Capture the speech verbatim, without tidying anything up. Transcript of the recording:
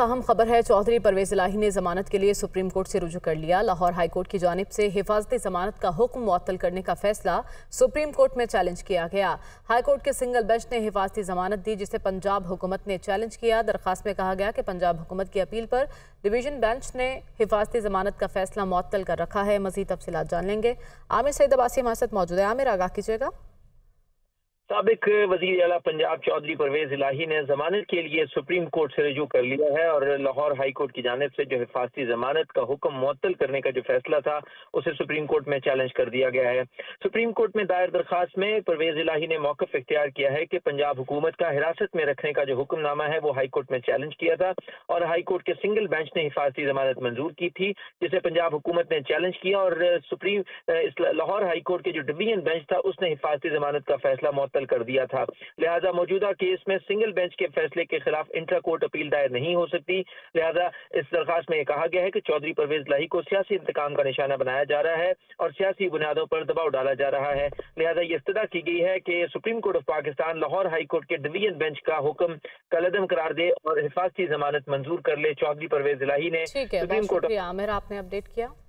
अहम खबर है, चौधरी परवेज इलाही ने जमानत के लिए सुप्रीम कोर्ट से रुजू कर लिया। लाहौर हाई कोर्ट की जानिब से हिफाजती जमानत का हुक्म मुअत्तल करने का फैसला सुप्रीम कोर्ट में चैलेंज किया गया। हाई कोर्ट के सिंगल बेंच ने हिफाजती जमानत दी, जिसे पंजाब हुकूमत ने चैलेंज किया। दरख्वास्त में कहा गया कि पंजाब हुकूमत की अपील पर डिवीजन बेंच ने हिफाजती जमानत का फैसला मुअत्तल कर रखा है। मजीद तफसीलात जान लेंगे, आमिर सईद अब्बासी हमारे साथ मौजूद है। आमिर, आगाह कीजिएगा। साबिक वज़ीर आला पंजाब चौधरी परवेज़ इलाही ने जमानत के लिए सुप्रीम कोर्ट से रजू कर लिया है और लाहौर हाई कोर्ट की जानिब से जो हिफाजती जमानत का हुक्म मुअत्तल करने का जो फैसला था उसे सुप्रीम कोर्ट में चैलेंज कर दिया गया है। सुप्रीम कोर्ट में दायर दरखास्त में परवेज़ इलाही ने मौक़िफ़ इख्तियार किया है कि पंजाब हुकूमत का हिरासत में रखने का जो हुक्मनामा है वो हाई कोर्ट में चैलेंज किया था और हाई कोर्ट के सिंगल बेंच ने हिफाजती जमानत मंजूर की थी, जिसे पंजाब हुकूमत ने चैलेंज किया और सुप्रीम लाहौर हाई कोर्ट के जो डिवीजन बेंच था उसने हिफाजती जमानत का फैसला मुअत्तल कर दिया था। लिहाजा मौजूदा केस में सिंगल बेंच के फैसले के खिलाफ इंट्रा कोर्ट अपील दायर नहीं हो सकती। लिहाजा इस दरखास्त में कहा गया है कि चौधरी परवेज इलाही को सियासी इंतकाम का निशाना बनाया जा रहा है और सियासी बुनियादों पर दबाव डाला जा रहा है। लिहाजा ये इस्तदा की गई है कि supreme court of Pakistan Lahore high court के डिवीजन बेंच का हुक्म कलदम करार दे और हिफाजती जमानत मंजूर कर ले। चौधरी परवेज इलाही ने सुप्रीम कोर्ट ऑफ